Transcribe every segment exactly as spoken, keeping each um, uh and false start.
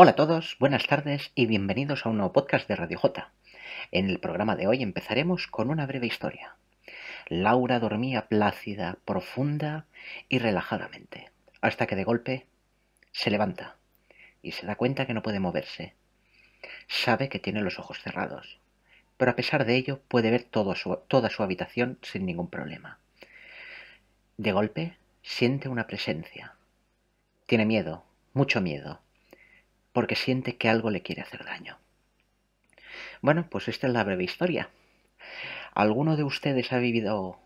Hola a todos, buenas tardes y bienvenidos a un nuevo podcast de Radio J. En el programa de hoy empezaremos con una breve historia. Laura dormía plácida, profunda y relajadamente, hasta que de golpe se levanta y se da cuenta que no puede moverse. Sabe que tiene los ojos cerrados, pero a pesar de ello puede ver todo su, toda su habitación sin ningún problema. De golpe siente una presencia. Tiene miedo, mucho miedo, porque siente que algo le quiere hacer daño. Bueno, pues esta es la breve historia. ¿Alguno de ustedes ha vivido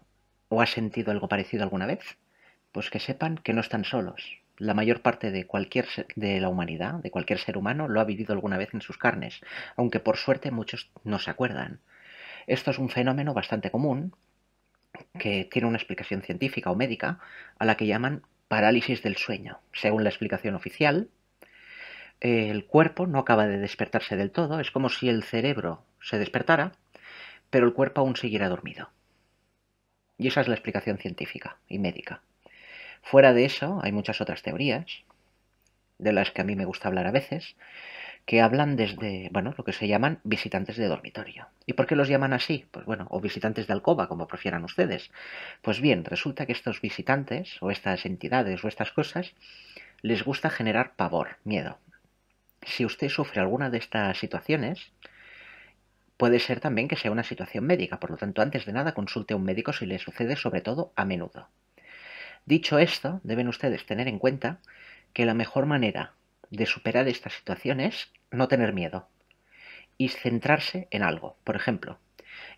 o ha sentido algo parecido alguna vez? Pues que sepan que no están solos. La mayor parte de cualquier de la humanidad, de cualquier ser humano, lo ha vivido alguna vez en sus carnes, aunque por suerte muchos no se acuerdan. Esto es un fenómeno bastante común, que tiene una explicación científica o médica, a la que llaman parálisis del sueño. Según la explicación oficial, el cuerpo no acaba de despertarse del todo, es como si el cerebro se despertara, pero el cuerpo aún seguirá dormido. Y esa es la explicación científica y médica. Fuera de eso, hay muchas otras teorías, de las que a mí me gusta hablar a veces, que hablan desde, bueno, lo que se llaman visitantes de dormitorio. ¿Y por qué los llaman así? Pues bueno, o visitantes de alcoba, como prefieran ustedes. Pues bien, resulta que estos visitantes, o estas entidades, o estas cosas, les gusta generar pavor, miedo. Si usted sufre alguna de estas situaciones, puede ser también que sea una situación médica. Por lo tanto, antes de nada, consulte a un médico si le sucede, sobre todo, a menudo. Dicho esto, deben ustedes tener en cuenta que la mejor manera de superar estas situaciones es no tener miedo y centrarse en algo. Por ejemplo,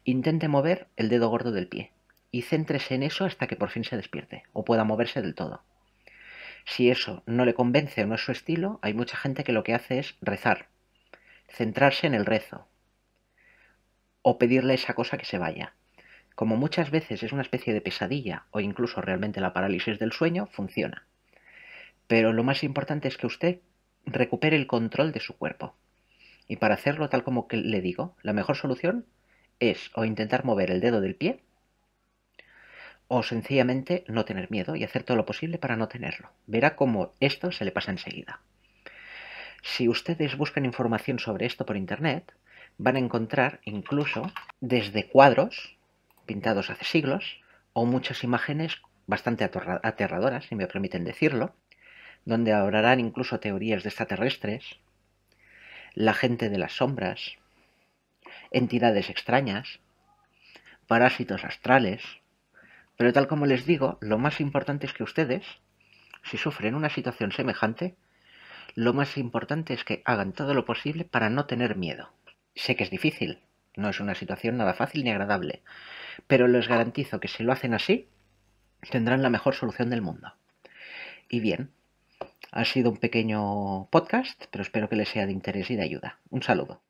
intente mover el dedo gordo del pie y céntrese en eso hasta que por fin se despierte o pueda moverse del todo. Si eso no le convence o no es su estilo, hay mucha gente que lo que hace es rezar, centrarse en el rezo o pedirle a esa cosa que se vaya. Como muchas veces es una especie de pesadilla o incluso realmente la parálisis del sueño, funciona. Pero lo más importante es que usted recupere el control de su cuerpo. Y para hacerlo, tal como que le digo, la mejor solución es o intentar mover el dedo del pie, o sencillamente no tener miedo y hacer todo lo posible para no tenerlo. Verá cómo esto se le pasa enseguida. Si ustedes buscan información sobre esto por internet, van a encontrar incluso desde cuadros pintados hace siglos o muchas imágenes bastante aterradoras, si me permiten decirlo, donde hablarán incluso teorías de extraterrestres, la gente de las sombras, entidades extrañas, parásitos astrales. Pero tal como les digo, lo más importante es que ustedes, si sufren una situación semejante, lo más importante es que hagan todo lo posible para no tener miedo. Sé que es difícil, no es una situación nada fácil ni agradable, pero les garantizo que si lo hacen así, tendrán la mejor solución del mundo. Y bien, ha sido un pequeño podcast, pero espero que les sea de interés y de ayuda. Un saludo.